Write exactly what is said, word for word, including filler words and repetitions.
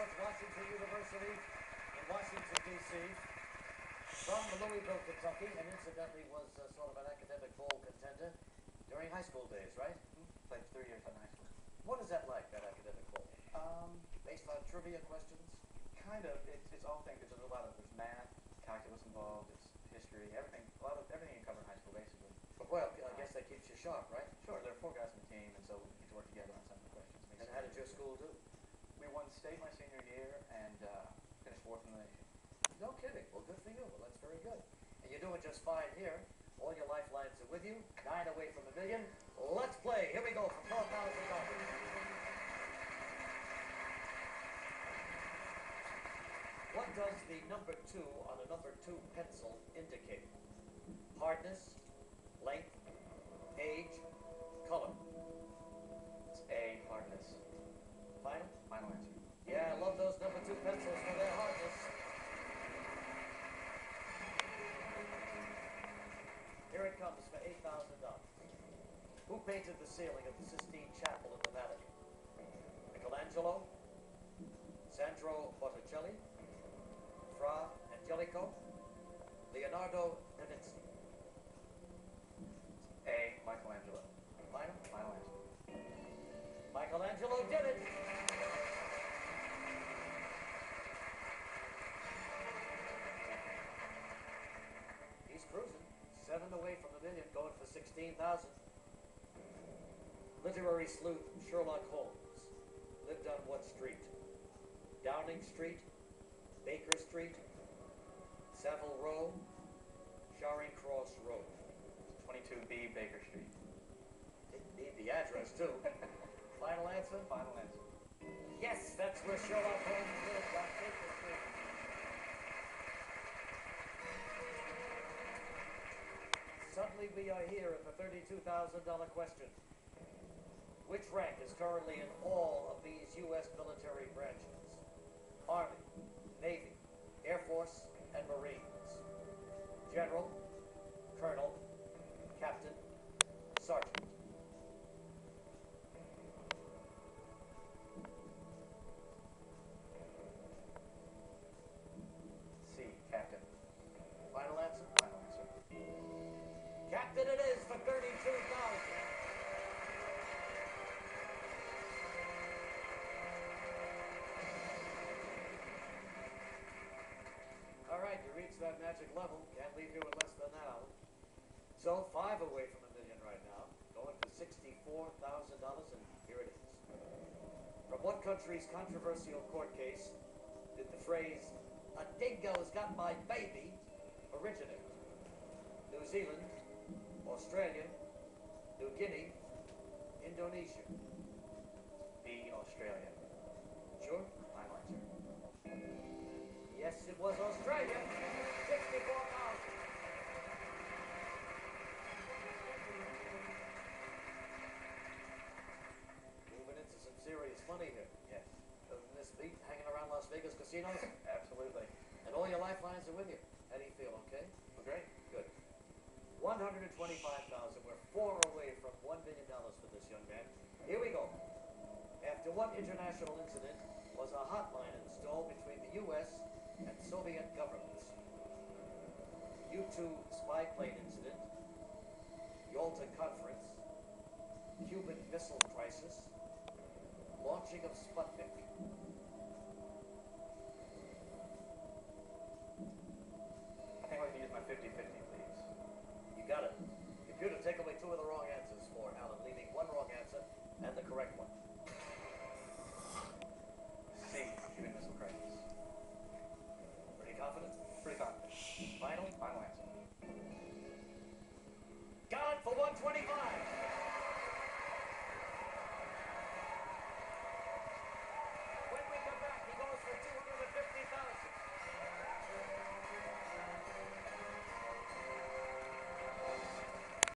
George Washington University in Washington, D C, from Louisville, Kentucky, and incidentally was uh, sort of an academic bowl contender during high school days, right? Mm-hmm. Played for three years in high school. What is that like, that academic bowl? Um, Based on trivia questions? Kind of. It's, it's all things. There's a lot of there's math, calculus involved, it's history, everything. A lot of everything you cover in high school, basically. Well, I guess that keeps you sharp, right? Sure. There are four guys on the team, and so we get to work together on some of the questions. And how did your school do? We won state my senior year and uh, finished fourth in the nation. No kidding. Well, good for you. Well, that's very good. And you're doing just fine here. All your lifelines are with you. Nine away from a million. Let's play. Here we go for four thousand dollars. What does the number two on a number two pencil indicate? Hardness, length, age, color. It's A, hardness. Final? Final answer. Yeah, I love those number two pencils for their hardness. Here it comes for eight thousand dollars. Who painted the ceiling of the Sistine Chapel in the Vatican? Michelangelo, Sandro Botticelli, Fra Angelico, Leonardo da Vinci. A, Michelangelo. Final? Final answer. Michelangelo did it! He's cruising. Seven away from the million, going for sixteen thousand. Literary sleuth Sherlock Holmes lived on what street? Downing Street, Baker Street, Savile Row, Charing Cross Road. twenty-two B, Baker Street. Didn't need the address, too. Final answer? Final answer. Yes, that's where Sherlock Holmes lived on Baker Street. Suddenly we are here at the thirty-two thousand dollar question. Which rank is currently in all of these U S military branches? Army, Navy, Air Force, and Marines. General, Colonel, Captain, Sergeant. That magic level, can't leave you with less than an hour. So five away from a million right now, going for sixty-four thousand dollars, and here it is. From what country's controversial court case did the phrase, "A dingo's got my baby," originate? New Zealand, Australia, New Guinea, Indonesia. B, Australia. Sure? My answer. Yes, it was Australia. sixty-four thousand. Moving into some serious money here. Yes. Doesn't this beat hanging around Las Vegas casinos? Absolutely. And all your lifelines are with you. How do you feel, okay? Well, great. Good. one hundred twenty-five thousand. We're four away from one million dollars for this young man. Here we go. After what international incident was a hotline installed between the U S and Soviet governments? U two spy plane incident, Yalta Conference, Cuban Missile Crisis, launching of Sputnik.